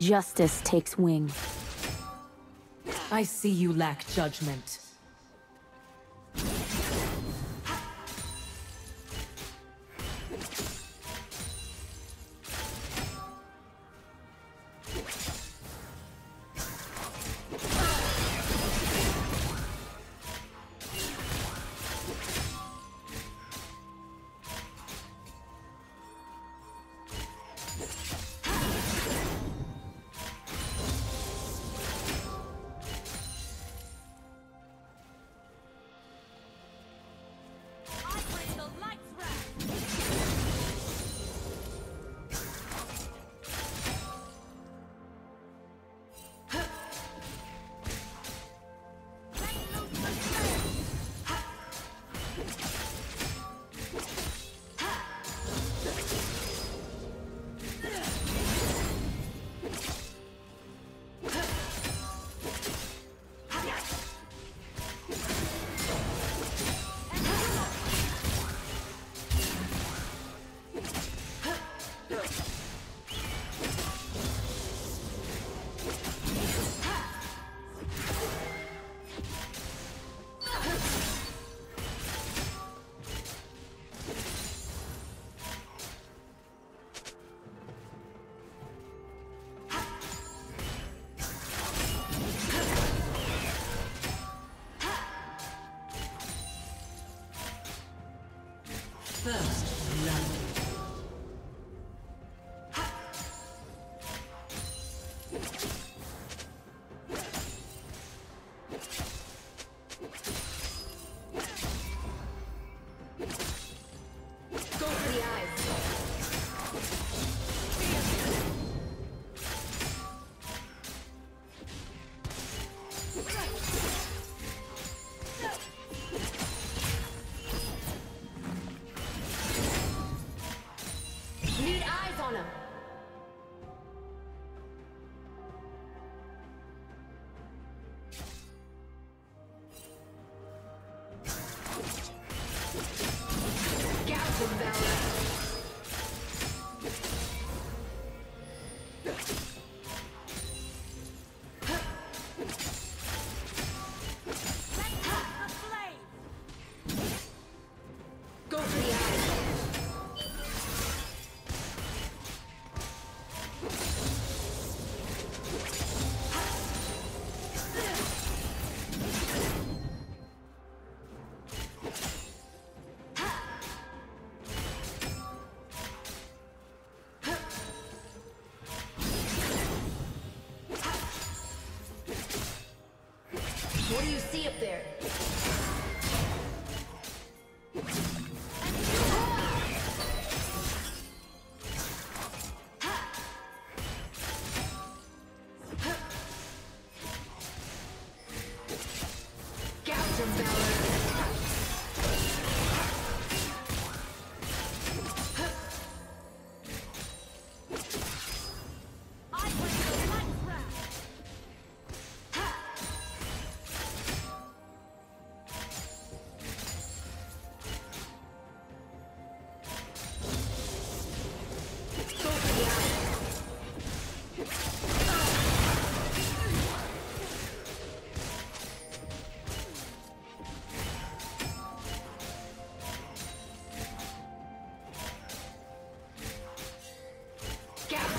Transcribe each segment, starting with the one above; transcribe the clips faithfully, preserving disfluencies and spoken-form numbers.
Justice takes wing. I see you lack judgment. First love. What do you see up there?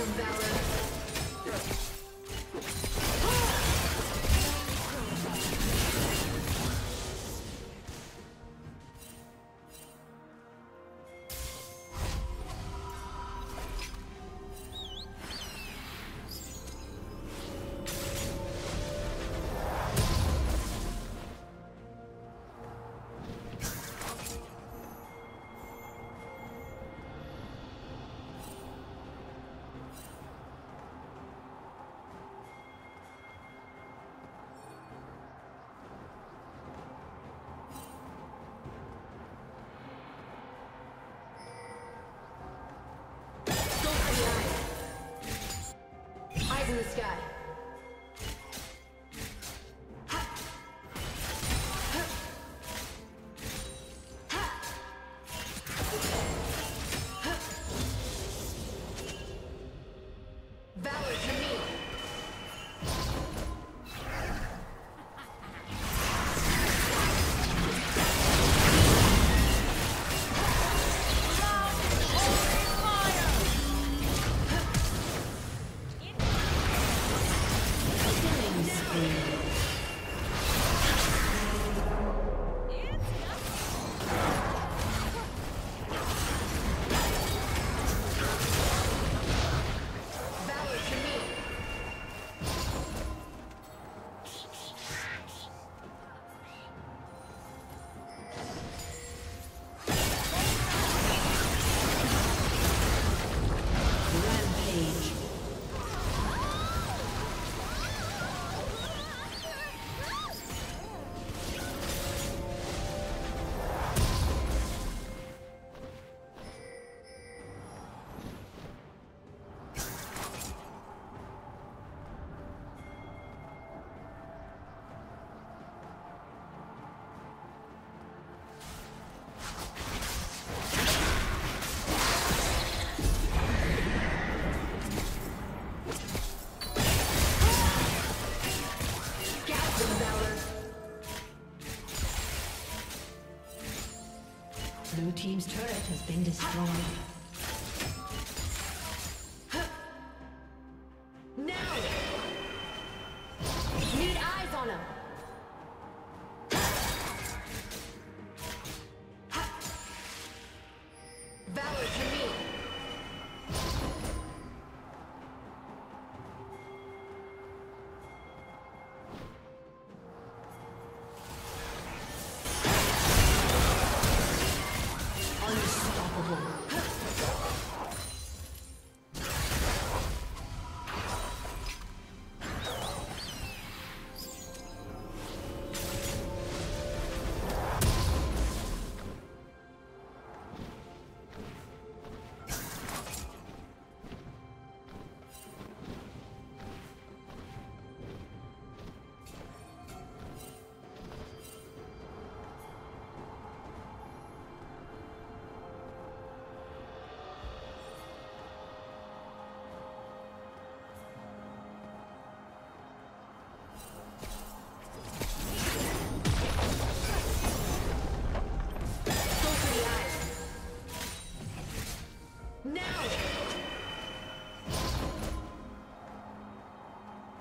of valor. In the sky. Blue team's turret has been destroyed.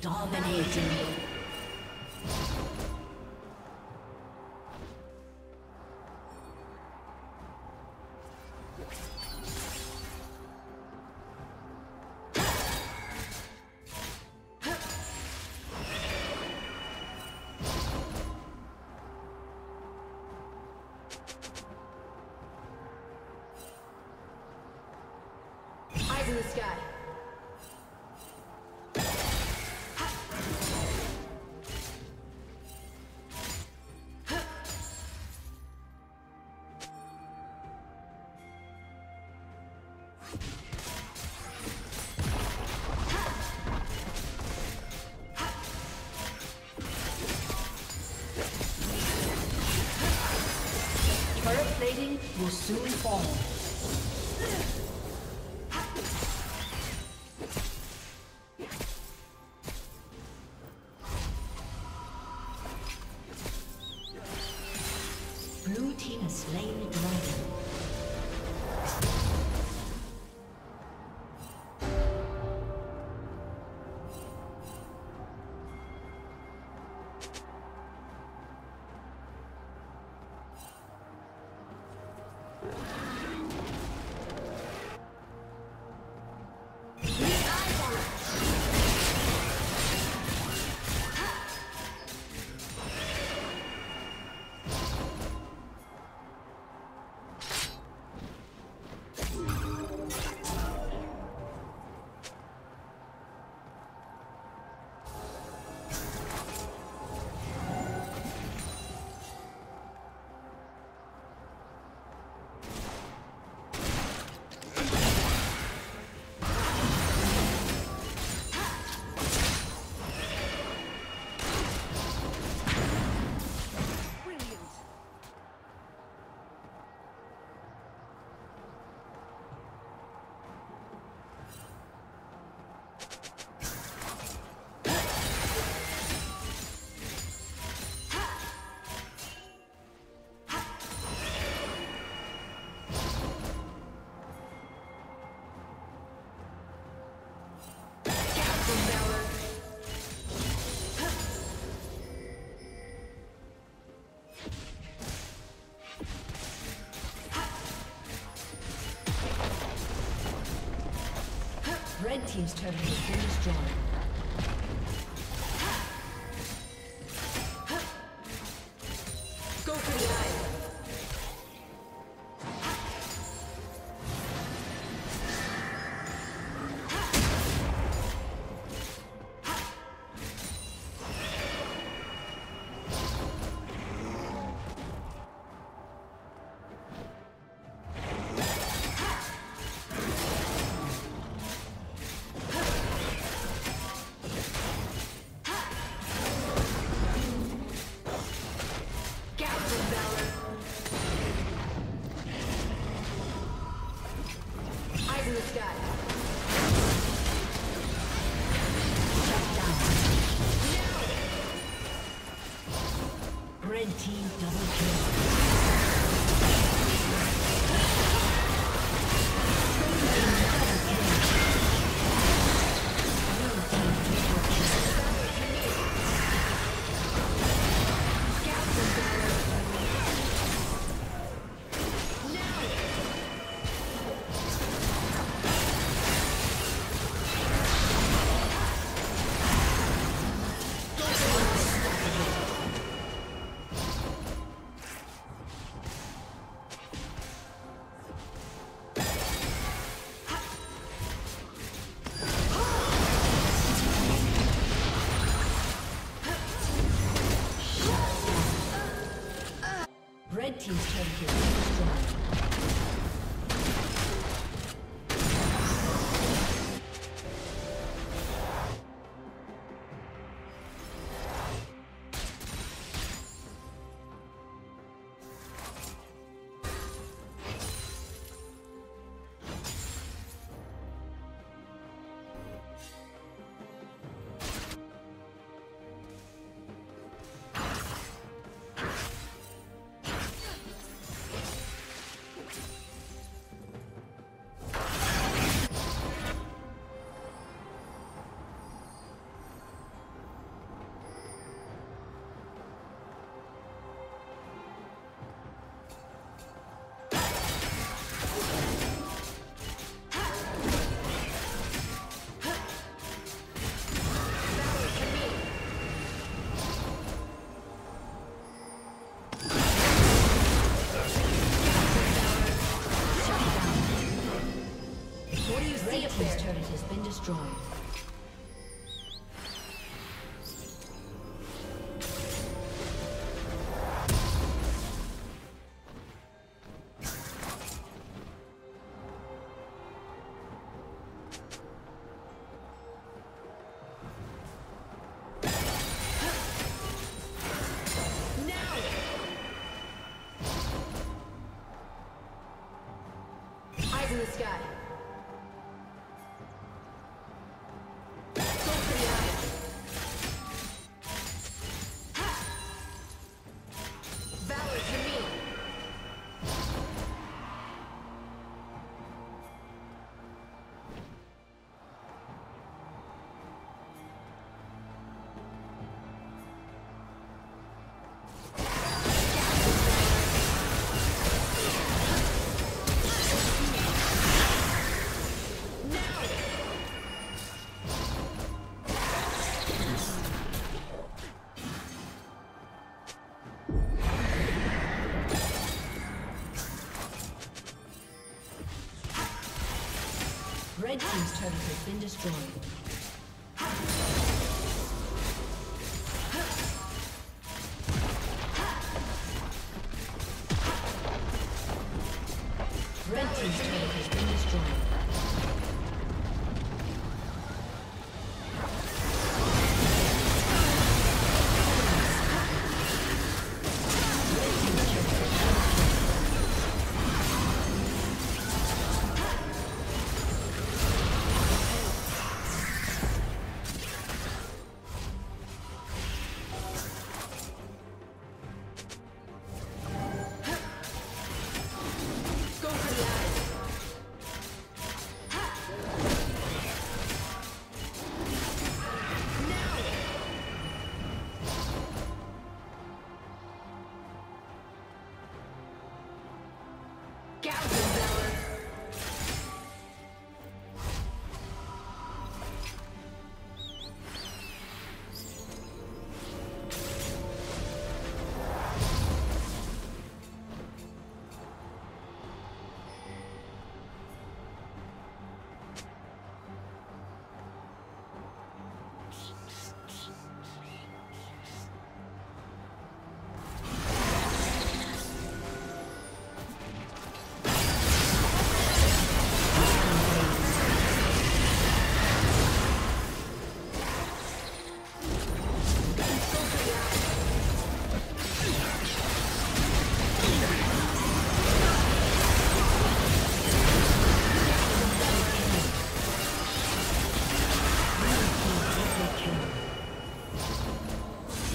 Dominating. In the sky. Turret plating will soon fall. slain the dragon. Red team's turret has been destroyed. Team's turn here. Destroyed. Red team's turret has been destroyed.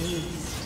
Please.